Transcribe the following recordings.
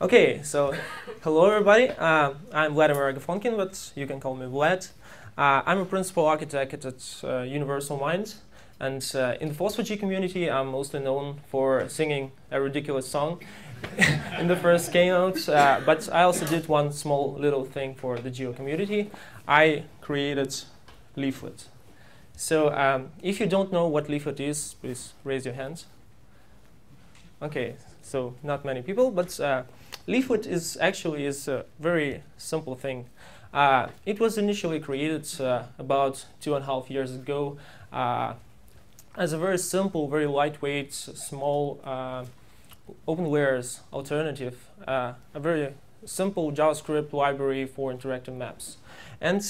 Okay, so hello everybody. I'm Vladimir Agafonkin, but you can call me Vlad. I'm a principal architect at Universal Mind, and in the FOSS4G community, I'm mostly known for singing a ridiculous song in the first keynote, but I also did one small little thing for the Geo community. I created Leaflet. So if you don't know what Leaflet is, please raise your hands. Okay, so not many people, but Leaflet is actually a very simple thing. It was initially created about 2.5 years ago as a very simple, very lightweight, small OpenLayers alternative, a very simple JavaScript library for interactive maps. And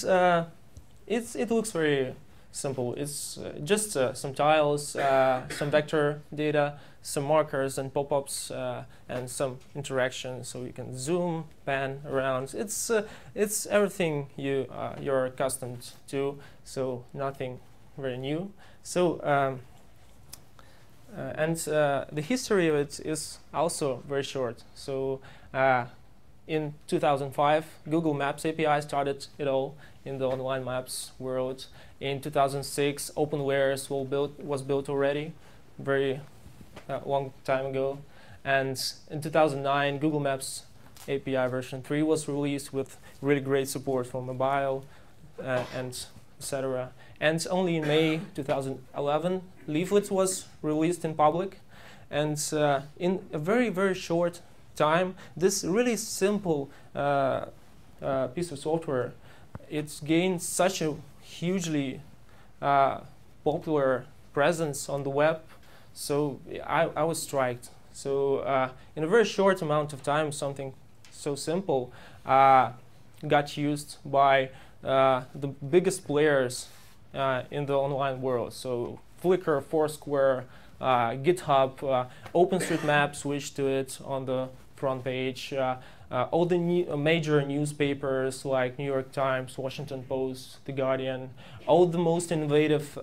it looks very simple. It's just some tiles, some vector data, some markers and pop-ups, and some interaction. So you can zoom, pan around. It's everything you're accustomed to. So nothing very new. So the history of it is also very short. So in 2005, Google Maps API started it all in the online maps world. In 2006, OpenLayers was built already, very long time ago. And in 2009, Google Maps API version 3 was released with really great support for mobile and etc. And only in May 2011, Leaflet was released in public. And in a very, very short time, this really simple piece of software, it's gained such a hugely popular presence on the web, so I was struck. So in a very short amount of time, something so simple got used by the biggest players in the online world. So Flickr, Foursquare, GitHub, OpenStreetMap switched to it on the front page. All the major newspapers like New York Times, Washington Post, The Guardian, all the most innovative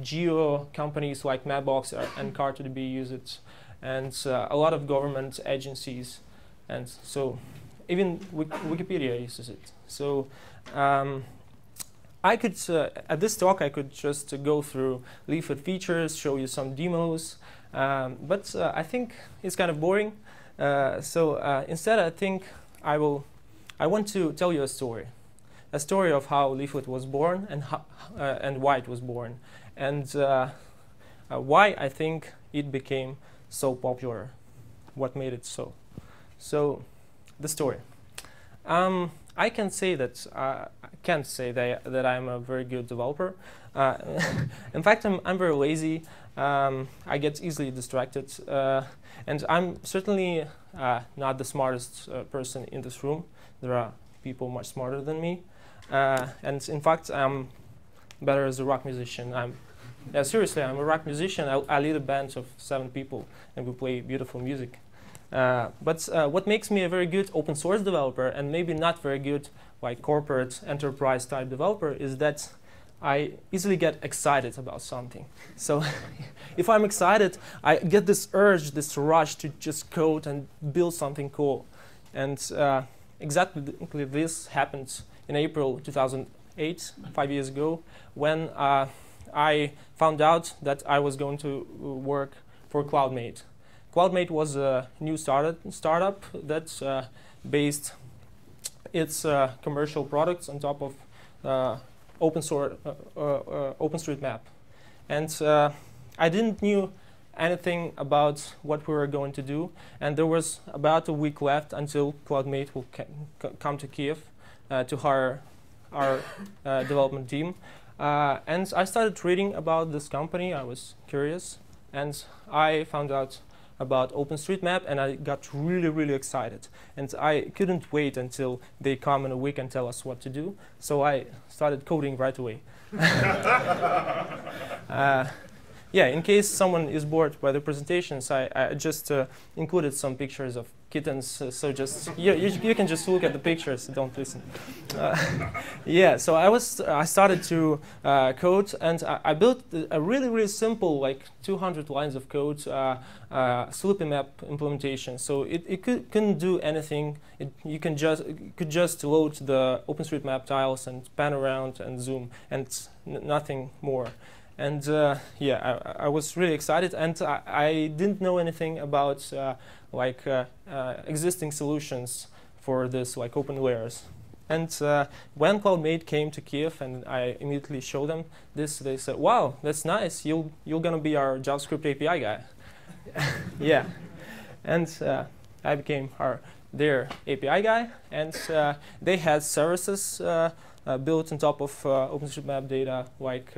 geo companies like Mapbox and CartoDB use it, and a lot of government agencies, and so even Wikipedia uses it. So I could, at this talk, I could just go through Leaflet features, show you some demos, but I think it's kind of boring. So instead, I think I want to tell you a story of how Leaflet was born and why it was born, and why I think it became so popular, what made it so. So the story. I can say that I can't say that I'm a very good developer. In fact, I'm very lazy. I get easily distracted, and I'm certainly not the smartest person in this room. There are people much smarter than me, and in fact, I'm better as a rock musician. Seriously, I'm a rock musician. I lead a band of 7 people, and we play beautiful music. But what makes me a very good open source developer and maybe not very good like corporate enterprise type developer is that I easily get excited about something. So if I'm excited, I get this urge, this rush to just code and build something cool. And exactly this happened in April 2008, 5 years ago, when I found out that I was going to work for CloudMade. CloudMade was a new startup that based its commercial products on top of OpenStreetMap. And I didn't know anything about what we were going to do. And there was about a week left until CloudMade will come to Kyiv to hire our development team. And I started reading about this company. I was curious. And I found out about OpenStreetMap, and I got really, really excited. And I couldn't wait until they come in a week and tell us what to do. So I started coding right away. yeah, in case someone is bored by the presentations, I just included some pictures of kittens. So just you can just look at the pictures. Don't listen. Yeah. So I started to code, and I built a really simple, like 200 lines of code, sleepy map implementation. So it couldn't do anything. You could just load the OpenStreetMap tiles and pan around and zoom and nothing more. And yeah, I was really excited, and I didn't know anything about existing solutions for this, like OpenLayers. And when CloudMade came to Kyiv, and I immediately showed them this, they said, "Wow, that's nice. You're gonna be our JavaScript API guy." Yeah, and I became their API guy, and they had services built on top of OpenStreetMap data, like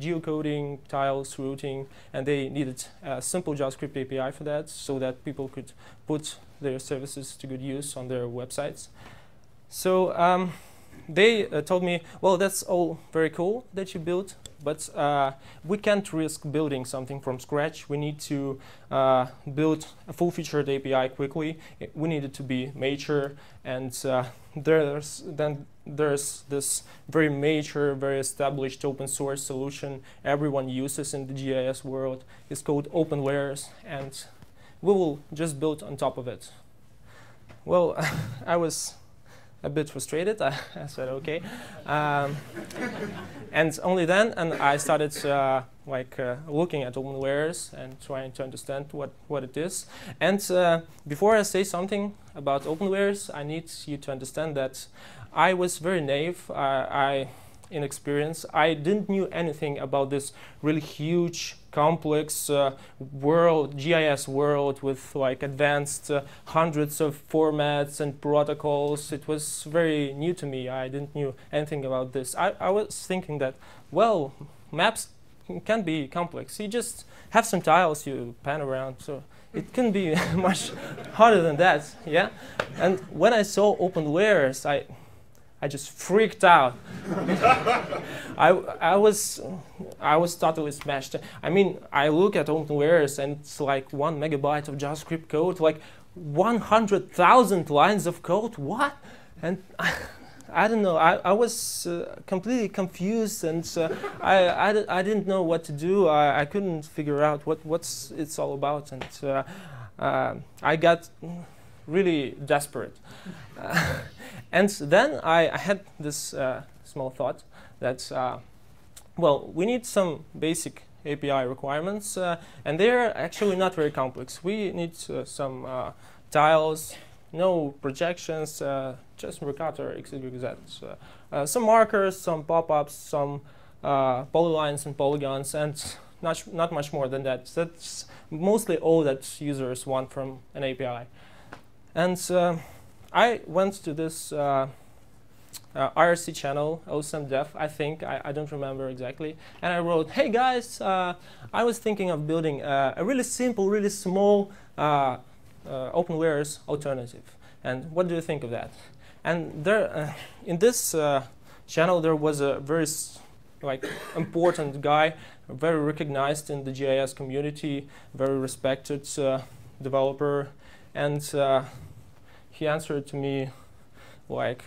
geocoding, tiles, routing, and they needed a simple JavaScript API for that, so that people could put their services to good use on their websites. So they told me, well, that's all very cool that you built, but we can't risk building something from scratch. We need to build a full-featured API quickly. We need it to be mature, and there's this very mature, very established open source solution everyone uses in the GIS world. It's called OpenLayers, and we will just build on top of it. Well, I was a bit frustrated. I said, okay. And only then, and I started looking at OpenLayers and trying to understand what it is. And before I say something about OpenLayers, I need you to understand that I was very naive, inexperienced. I didn't knew anything about this really huge, complex world, GIS world with like advanced hundreds of formats and protocols. It was very new to me. I didn't knew anything about this. I was thinking that, well, maps can be complex. You just have some tiles, you pan around. So it can be much harder than that, yeah? And when I saw OpenLayers, I just freaked out. I was totally smashed. I mean, I look at OpenLayers and it's like 1 megabyte of JavaScript code, like 100,000 lines of code. What? And I don't know. I was completely confused, and I didn't know what to do. I couldn't figure out what's it's all about, and I got really desperate. And then I had this small thought that, well, we need some basic API requirements, and they're actually not very complex. We need some tiles, no projections, just Mercator, XYZ, some markers, some pop-ups, some polylines and polygons, and not much more than that. That's mostly all that users want from an API. And I went to this IRC channel, OSMDev, I think, I don't remember exactly, and I wrote, "Hey guys, I was thinking of building a really simple, really small OpenLayers alternative, and what do you think of that?" And there, in this channel, there was a very important guy, very recognized in the GIS community, very respected developer, and he answered to me like,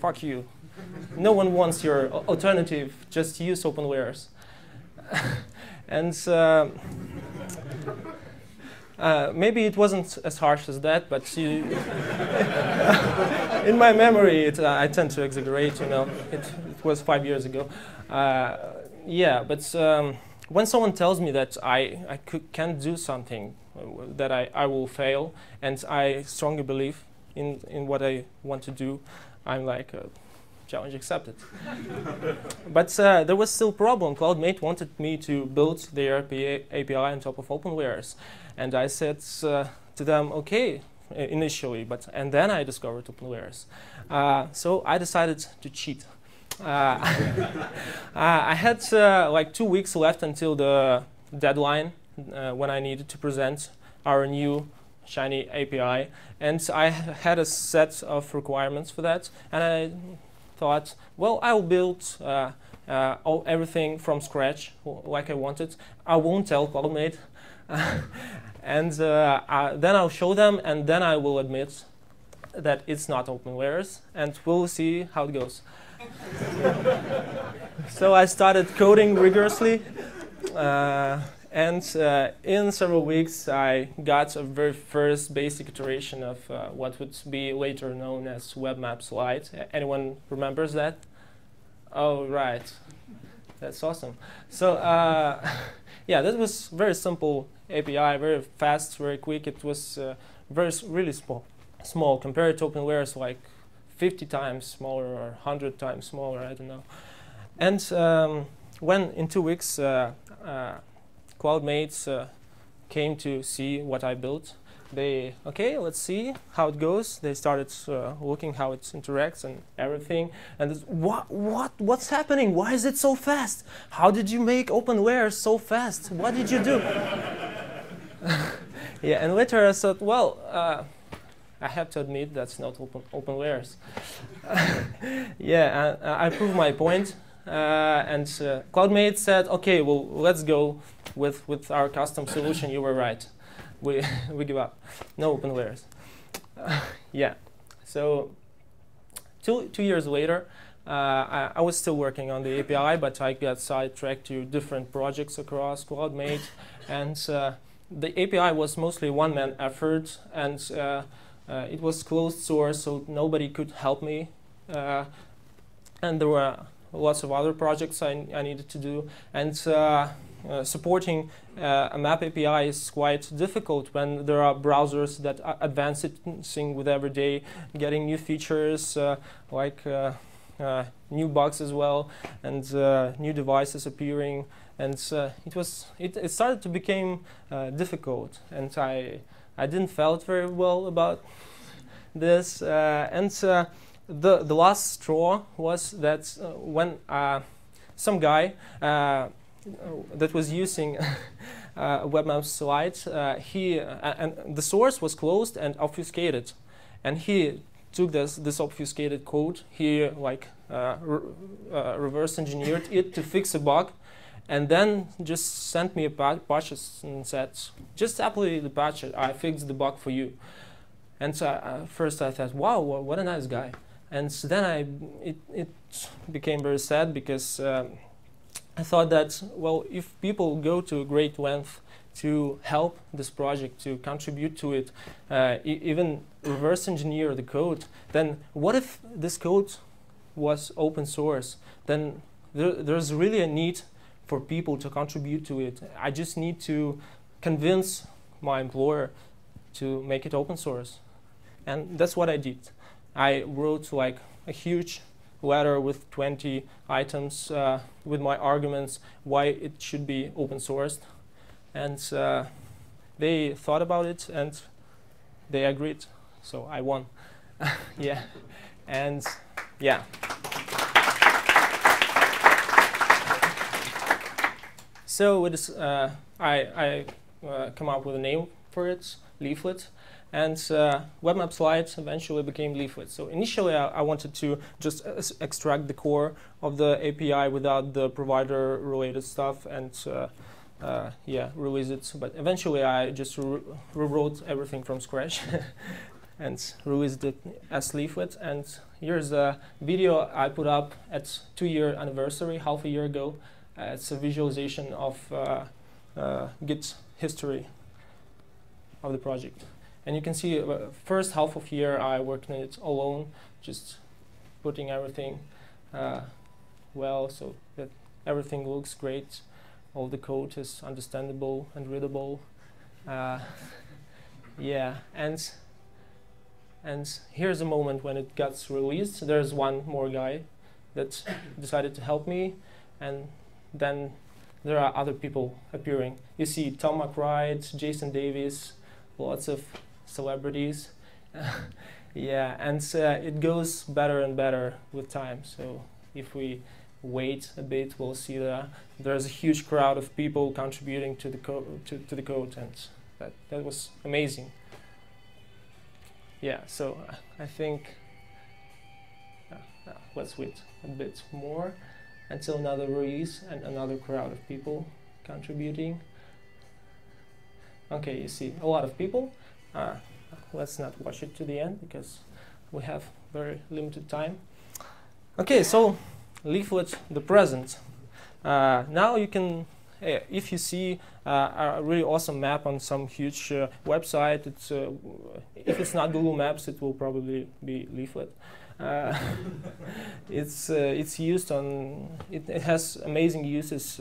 "Fuck you. No one wants your alternative. Just use OpenLayers." And maybe it wasn't as harsh as that, but in my memory, I tend to exaggerate. You know, it was 5 years ago. Yeah, but when someone tells me that I can't do something, that I will fail, and I strongly believe in what I want to do, I'm like, challenge accepted. But there was still a problem. CloudMate wanted me to build their API on top of OpenLayers. And I said to them, okay, initially, and then I discovered OpenLayers. So I decided to cheat. I had 2 weeks left until the deadline, when I needed to present our new shiny API. And I had a set of requirements for that. And I thought, well, I'll build everything from scratch, like I wanted. I won't tell CloudMade. And then I'll show them, and then I will admit that it's not OpenLayers, and we'll see how it goes. So I started coding rigorously, and in several weeks I got a very first basic iteration of what would be later known as WebMap Slide. Anyone remembers that? Oh, right. That's awesome. So yeah, that was very simple API, very fast, very quick. It was really small compared to OpenLayers, like 50 times smaller or 100 times smaller, I don't know. And when in 2 weeks CloudMade came to see what I built, they, okay, let's see how it goes. They started looking how it interacts and everything. And what's happening? Why is it so fast? How did you make OpenLayers so fast? What did you do? Yeah, and later I thought, well, I have to admit that's not OpenLayers. Yeah, I proved my point. And CloudMade said, okay, well, let's go with our custom solution. You were right. We give up. No OpenLayers. Yeah. So two years later, I was still working on the API, but I got sidetracked to different projects across CloudMade. And the API was mostly one-man effort, and it was closed source, so nobody could help me. And there were lots of other projects I needed to do. And supporting a map API is quite difficult when there are browsers that are advancing with every day, getting new features like new bugs as well, and new devices appearing. And it started to become difficult, and I didn't felt very well about this. The last straw was that when some guy that was using WebMap Slide, and the source was closed and obfuscated, and he took this obfuscated code, he like reverse engineered it to fix a bug, and then just sent me a patch and said, just apply the patch, I fixed the bug for you. And so first I thought, wow, what a nice guy. And so then it became very sad, because I thought that, well, if people go to great length to help this project, to contribute to it, even reverse engineer the code, then what if this code was open source? Then there's really a need for people to contribute to it. I just need to convince my employer to make it open source. And that's what I did. I wrote like a huge letter with 20 items with my arguments why it should be open sourced. And they thought about it and they agreed. So I won. Yeah. And yeah. So it is, I come up with a name for it, Leaflet, and WebMap Slide eventually became Leaflet. So initially I wanted to just extract the core of the API without the provider related stuff and yeah, release it, but eventually I just rewrote everything from scratch and released it as Leaflet. And here's a video I put up at 2-year anniversary, half a year ago. It's a visualization of Git history of the project. And you can see first half of year I worked on it alone, just putting everything well, so that everything looks great. All the code is understandable and readable. Yeah, and here's a moment when it gets released. There's one more guy that decided to help me, and then there are other people appearing. You see Tom MacWright, Jason Davis, lots of celebrities. Yeah, and it goes better and better with time. So if we wait a bit, we'll see that there's a huge crowd of people contributing to the code, and that was amazing. Yeah, so I think let's wait a bit more. until another release and another crowd of people contributing. Okay, you see a lot of people. Let's not watch it to the end because we have very limited time. Okay, so Leaflet, the present. Now you can, if you see a really awesome map on some huge website, it's, if it's not Google Maps, it will probably be Leaflet. It's used on, it has amazing uses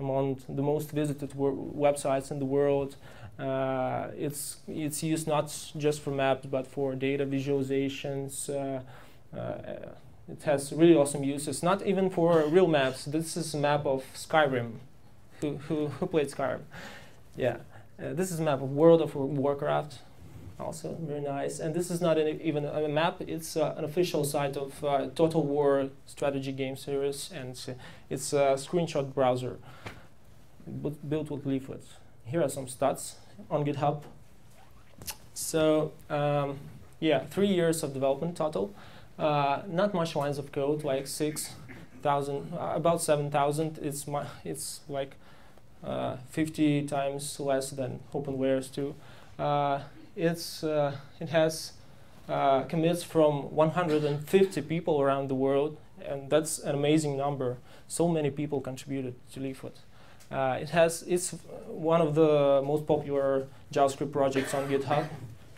among the most visited websites in the world. It's used not just for maps but for data visualizations. It has really awesome uses, not even for real maps. This is a map of Skyrim. Who played Skyrim? Yeah. This is a map of World of Warcraft. Also very nice. And this is not even a map, it's an official site of Total War strategy game series, and it's a screenshot browser built with Leaflet. Here are some stats on GitHub. So yeah, 3 years of development total. Not much lines of code, like 6,000, about 7,000. It's like 50 times less than OpenLayers 2. It has commits from 150 people around the world, and that's an amazing number. So many people contributed to Leaflet. It's one of the most popular JavaScript projects on GitHub,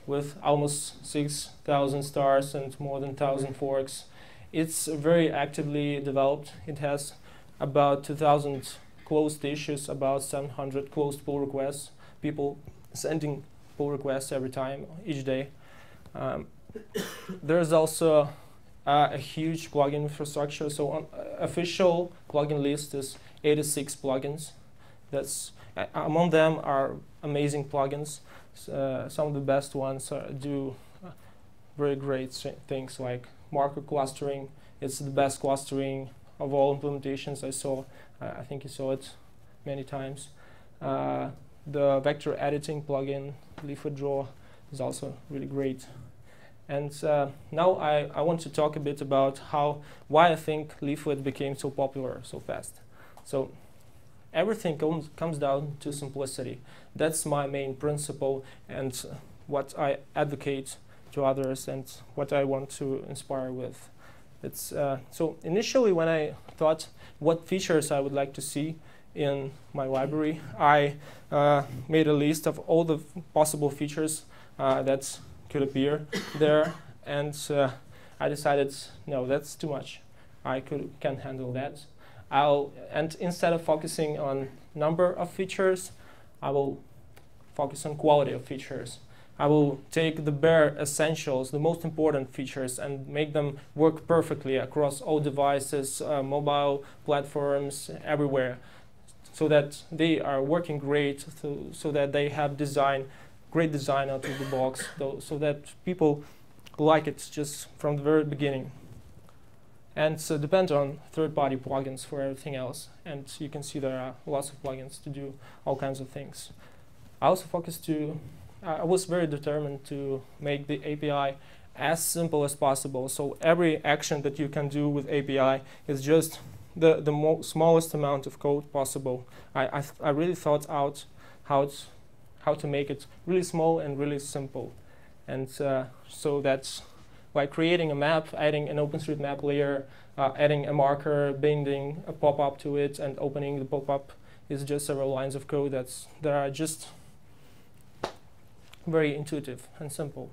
with almost 6,000 stars and more than 1,000 forks. It's very actively developed. It has about 2,000 closed issues, about 700 closed pull requests, people sending pull requests every time, each day. There's also a huge plugin infrastructure. So on official plugin list is 86 plugins. That's among them are amazing plugins. Some of the best ones do very great things like marker clustering. It's the best clustering of all implementations I saw. I think you saw it many times. The vector editing plugin, Leaflet Draw, is also really great. And now I want to talk a bit about why I think Leaflet became so popular so fast. So everything comes down to simplicity. That's my main principle and what I advocate to others and what I want to inspire with. It's, so initially when I thought what features I would like to see in my library, I made a list of all the possible features that could appear there, and I decided, no, that's too much. I can't handle that. And instead of focusing on number of features, I will focus on quality of features. I will take the bare essentials, the most important features, and make them work perfectly across all devices, mobile platforms, everywhere, so that they are working great, so that they have great design out of the box, so that people like it just from the very beginning. And so depend on third-party plugins for everything else. And you can see there are lots of plugins to do all kinds of things. I also I was very determined to make the API as simple as possible. So every action that you can do with API is just the smallest amount of code possible. I really thought out how to make it really small and really simple. And so that's by creating a map, adding an OpenStreetMap layer, adding a marker, binding a pop-up to it, and opening the pop-up is just several lines of code that are just very intuitive and simple.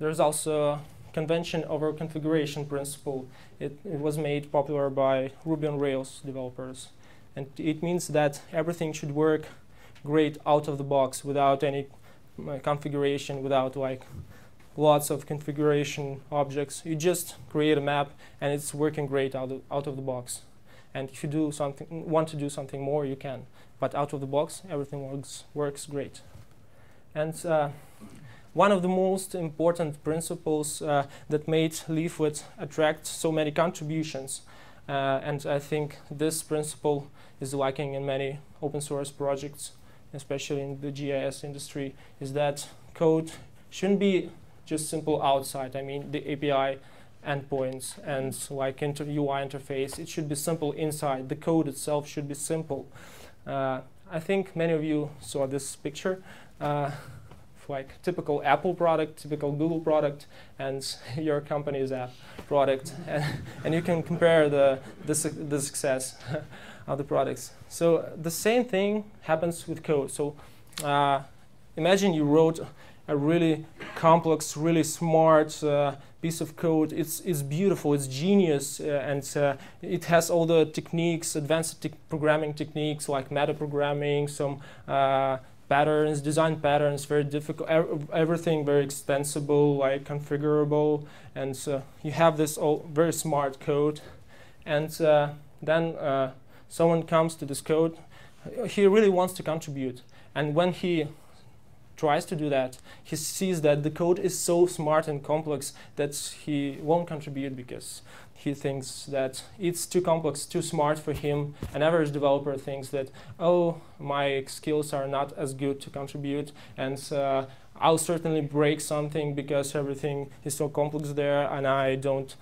There's also convention over configuration principle. It was made popular by Ruby on Rails developers. And it means that everything should work great out of the box without any configuration, without like lots of configuration objects. You just create a map and it's working great out of the box. And if you want to do something more, you can. But out of the box, everything works great. And one of the most important principles that made Leaflet attract so many contributions. And I think this principle is lacking in many open source projects, especially in the GIS industry, is that code shouldn't be just simple outside. I mean, the API endpoints and like UI interface. It should be simple inside. The code itself should be simple. I think many of you saw this picture, like typical Apple product, typical Google product, and your company's app product, and you can compare the success of the products. So the same thing happens with code. So imagine you wrote a really complex, really smart piece of code. It's beautiful, it's genius, and it has all the techniques, advanced programming techniques like metaprogramming, some patterns, design patterns, very difficult, everything very extensible, like configurable, and you have this all very smart code, and then someone comes to this code. He really wants to contribute, and when he tries to do that, he sees that the code is so smart and complex that he won't contribute because he thinks that it's too complex, too smart for him. An average developer thinks that, oh, my skills are not as good to contribute, and I'll certainly break something because everything is so complex there, and I don't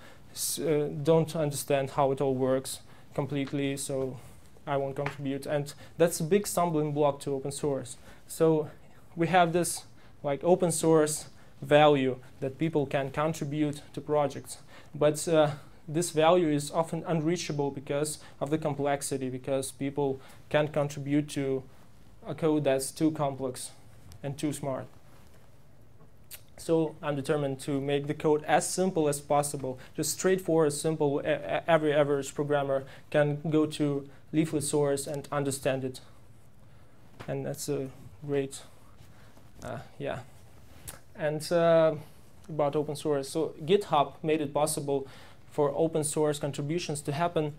understand how it all works completely, so I won't contribute. And that's a big stumbling block to open source. So we have this like open source value that people can contribute to projects, but this value is often unreachable because of the complexity, because people can't contribute to a code that's too complex and too smart. So I'm determined to make the code as simple as possible, just straightforward, simple. Every average programmer can go to Leaflet source and understand it, and that's a great. Yeah, and about open source. So GitHub made it possible for open source contributions to happen,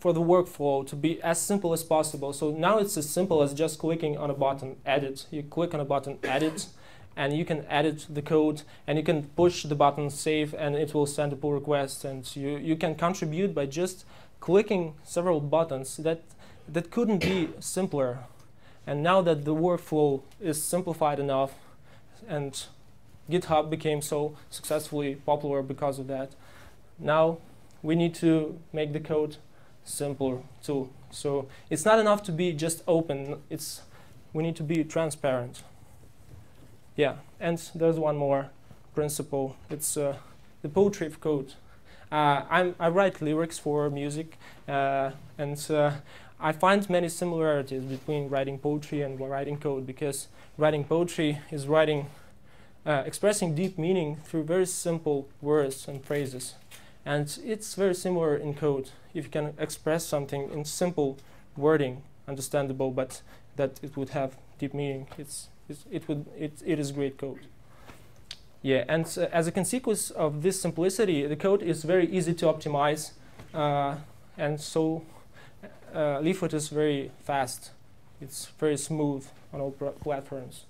for the workflow to be as simple as possible. So now it's as simple as just clicking on a button, edit. You click on a button, edit, and you can edit the code, and you can push the button, save, and it will send a pull request. And you can contribute by just clicking several buttons. That couldn't be simpler. And now that the workflow is simplified enough, and GitHub became so successfully popular because of that, now we need to make the code simpler too. So it's not enough to be just open. We need to be transparent. Yeah, and there's one more principle. It's the poetry of code. I write lyrics for music, and I find many similarities between writing poetry and writing code, because writing poetry is expressing deep meaning through very simple words and phrases. And it's very similar in code. If you can express something in simple wording, understandable, but that it would have deep meaning, it is great code. Yeah, and as a consequence of this simplicity, the code is very easy to optimize, and so Leaflet is very fast. It's very smooth on all platforms.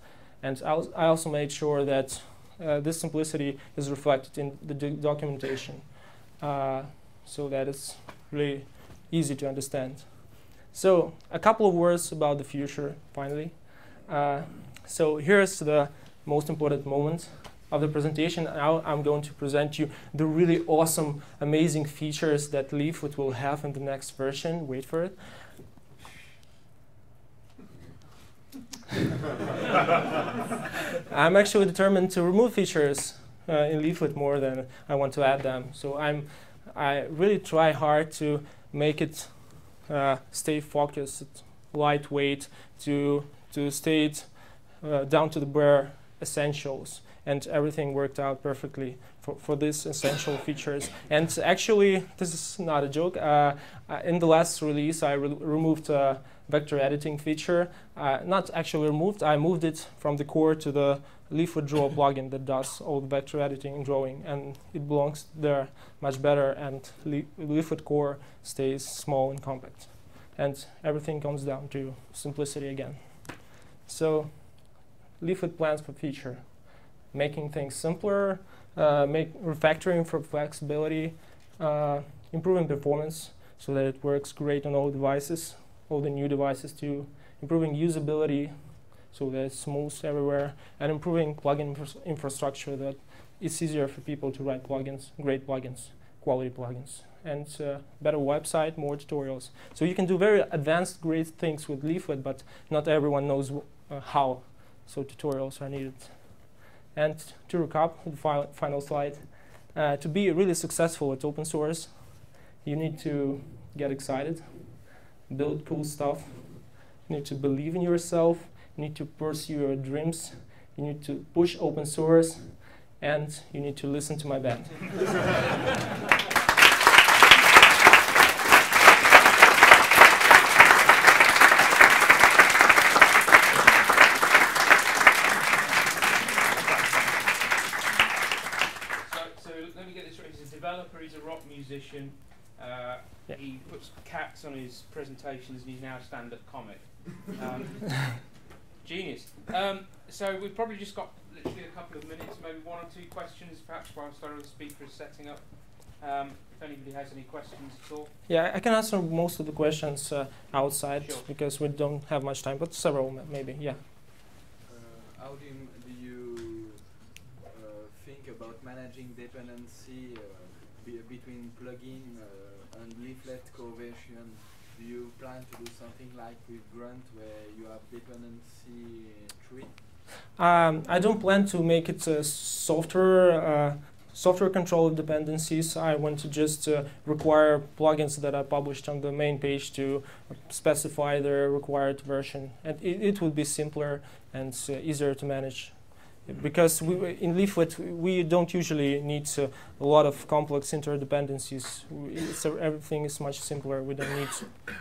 And I also made sure that this simplicity is reflected in the documentation, so that it's really easy to understand. So a couple of words about the future, finally. So here's the most important moment of the presentation. Now I'm going to present you the really awesome, amazing features that Leaflet will have in the next version. Wait for it. I'm actually determined to remove features in Leaflet more than I want to add them. So I really try hard to make it stay focused, lightweight, to stay it down to the bare essentials. And everything worked out perfectly for these essential features. And actually, this is not a joke. In the last release, I removed a vector editing feature. Not actually removed, I moved it from the core to the Leaflet Draw plugin that does all the vector editing and drawing. And it belongs there much better, and Leaflet core stays small and compact. And everything comes down to simplicity again. So Leaflet plans for feature. Making things simpler, refactoring for flexibility, improving performance so that it works great on all devices, all the new devices too, improving usability, so that it's smooth everywhere, and improving plugin infrastructure that it's easier for people to write plugins, great plugins, quality plugins, and better website, more tutorials. So you can do very advanced, great things with Leaflet, but not everyone knows how, so tutorials are needed. And to recap, the final slide, to be really successful at open source, you need to get excited, build cool stuff, you need to believe in yourself, you need to pursue your dreams, you need to push open source, and you need to listen to my band. So let me get this right. He's a developer, he's a rock musician, he puts cats on his presentations, and he's now a stand-up comic. Genius. So we've probably just got literally a couple of minutes, maybe one or two questions, perhaps whilst our speaker is setting up. If anybody has any questions at all. Yeah, I can answer most of the questions outside, sure, because we don't have much time, but several maybe, yeah. How do you think about managing dependency between plugin and Leaflet co-version? Do you plan to do something like with Grunt, where you have dependency tree? I don't plan to make it a software controlled dependencies. I want to just require plugins that are published on the main page to specify their required version, and it would be simpler and easier to manage. Because in Leaflet, we don't usually need a lot of complex interdependencies. Everything is much simpler. We don't need